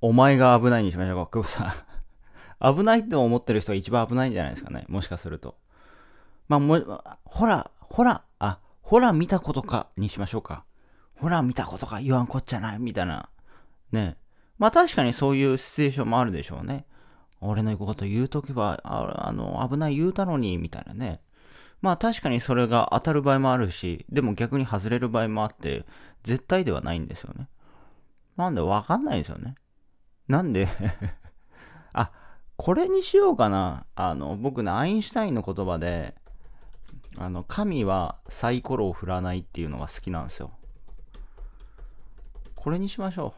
お前が危ないにしましょうか、久保さん。危ないって思ってる人が一番危ないんじゃないですかね、もしかすると。まあ、ほら見たことかにしましょうか。ほら見たことか言わんこっちゃないみたいな。ね。まあ確かにそういうシチュエーションもあるでしょうね。俺の言うこと言うとけば、危ない言うたのに、みたいなね。まあ確かにそれが当たる場合もあるし、でも逆に外れる場合もあって、絶対ではないんですよね。なんでわかんないんですよね。なんで、あ、これにしようかな。僕ね、アインシュタインの言葉で、神はサイコロを振らないっていうのが好きなんですよ。これにしましょ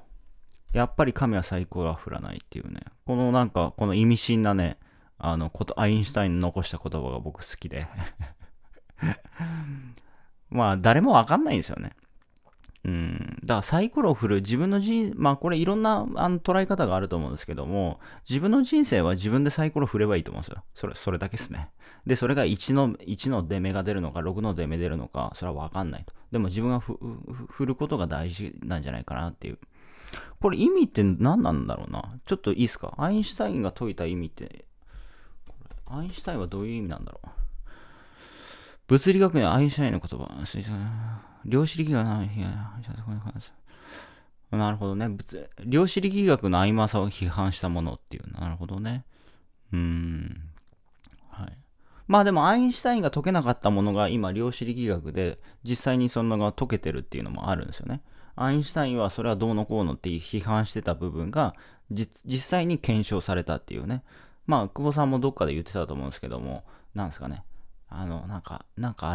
う。やっぱり神はサイコロは振らないっていうね。このなんか、この意味深なね、アインシュタインの残した言葉が僕好きで。まあ、誰もわかんないんですよね。だからサイコロを振る、自分の人生、まあこれいろんな捉え方があると思うんですけども、自分の人生は自分でサイコロ振ればいいと思うんですよ。それだけですね。で、それが1の出目が出るのか、6の出目出るのか、それはわかんないと。でも自分が振ることが大事なんじゃないかなっていう。これ意味って何なんだろうな。ちょっといいですか。アインシュタインが解いた意味って、これアインシュタインはどういう意味なんだろう。物理学にアインシュタインの言葉。量子力学のなるほどね。量子力学の曖昧さを批判したものっていう。なるほどね。はい。まあでもアインシュタインが解けなかったものが今量子力学で実際にそのが解けてるっていうのもあるんですよね。アインシュタインはそれはどうのこうのって批判してた部分が実際に検証されたっていうね。まあ久保さんもどっかで言ってたと思うんですけども、なんですかね。あ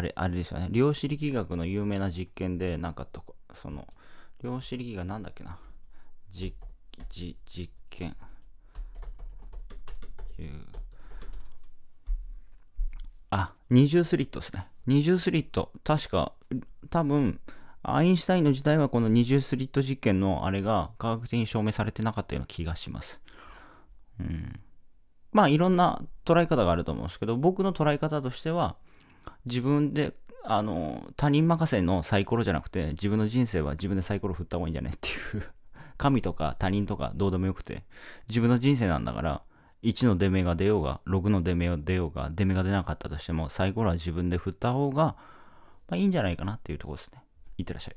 れですよね。量子力学の有名な実験で、量子力学なんだっけな。実験。二重スリットですね。二重スリット。多分、アインシュタインの時代はこの二重スリット実験のあれが科学的に証明されてなかったような気がします。まあいろんな捉え方があると思うんですけど、僕の捉え方としては、自分で、他人任せのサイコロじゃなくて、自分の人生は自分でサイコロ振った方がいいんじゃないっていう。神とか他人とかどうでもよくて、自分の人生なんだから、1の出目が出ようが、6の出目が出ようが、出目が出なかったとしても、サイコロは自分で振った方が、まあ、いいんじゃないかなっていうところですね。いってらっしゃい。